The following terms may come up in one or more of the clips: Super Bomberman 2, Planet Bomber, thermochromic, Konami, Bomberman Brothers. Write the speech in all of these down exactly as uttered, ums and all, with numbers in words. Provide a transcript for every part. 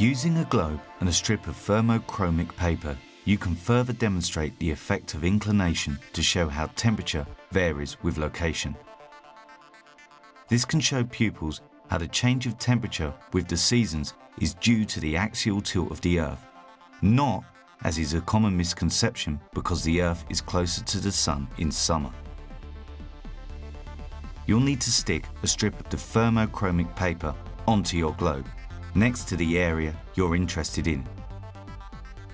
Using a globe and a strip of thermochromic paper, you can further demonstrate the effect of inclination to show how temperature varies with location. This can show pupils how the change of temperature with the seasons is due to the axial tilt of the Earth, not, as is a common misconception, because the Earth is closer to the Sun in summer. You'll need to stick a strip of the thermochromic paper onto your globe, next to the area you're interested in,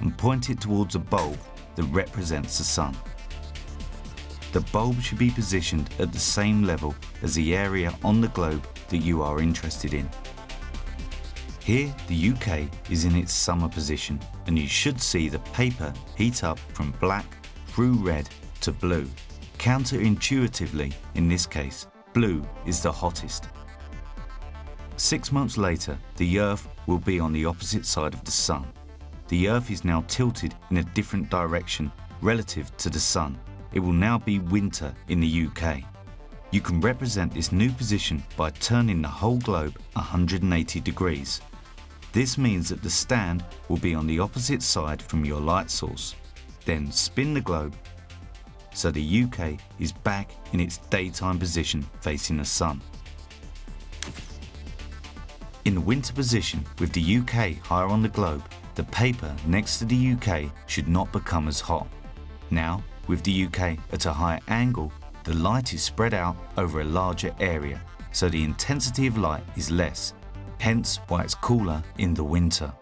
and point it towards a bulb that represents the Sun. The bulb should be positioned at the same level as the area on the globe that you are interested in. Here, the U K is in its summer position, and you should see the paper heat up from black through red to blue. Counterintuitively, in this case, blue is the hottest. Six months later, the Earth will be on the opposite side of the Sun. The Earth is now tilted in a different direction relative to the Sun. It will now be winter in the U K. You can represent this new position by turning the whole globe one hundred eighty degrees. This means that the stand will be on the opposite side from your light source. Then spin the globe so the U K is back in its daytime position facing the Sun. In the winter position, with the U K higher on the globe, the paper next to the U K should not become as hot. Now, with the U K at a higher angle, the light is spread out over a larger area, so the intensity of light is less, hence why it's cooler in the winter.